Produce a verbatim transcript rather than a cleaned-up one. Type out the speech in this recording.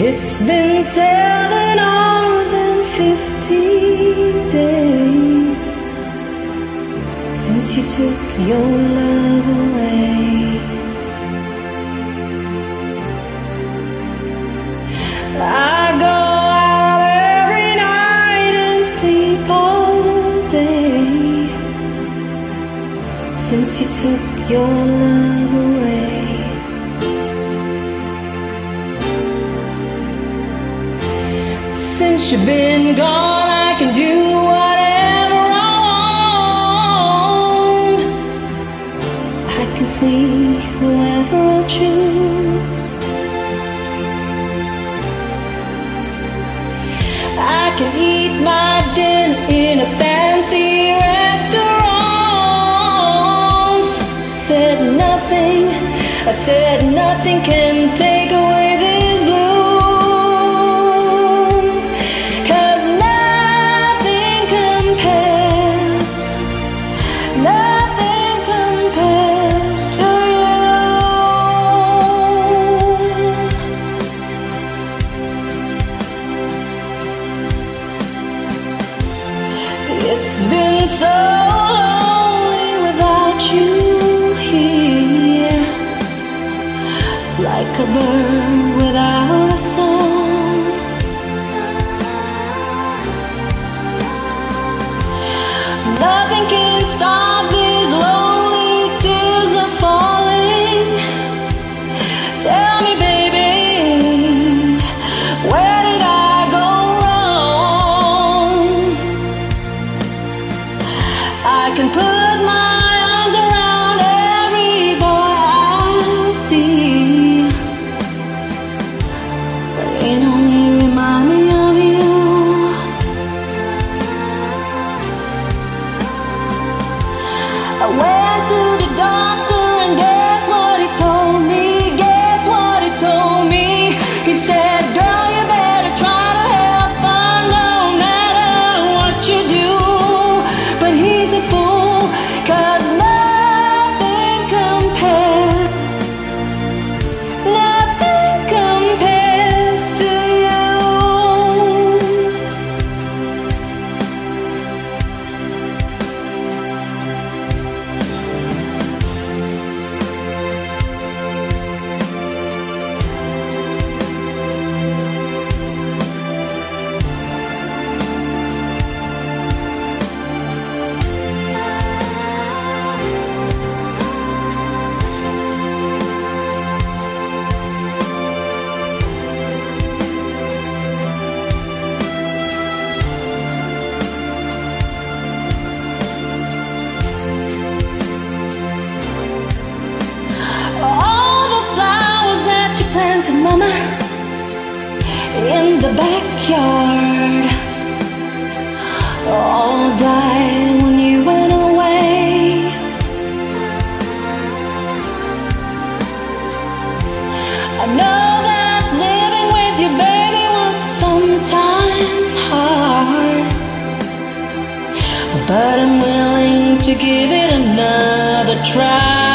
It's been seven hours and fifteen days since you took your love away. I go out every night and sleep all day since you took your love away. Since you've been gone, I can do whatever I want. I can see whoever I choose. I can eat my dinner in a fancy restaurant. I said nothing, I said nothing can take away this. It's been so lonely without you here, like a bird without a song. Nothing can stop these lonely tears of falling. Tell me, baby, where did I I can put my arms around every boy I see, but it only reminds me of you. I went to the doctor and guess what he told me? Guess what he told me? He said, girl, you better try to help her no matter what you do. But he's a fool. Mama, in the backyard, all died when you went away. I know that living with you, baby, was sometimes hard, but I'm willing to give it another try.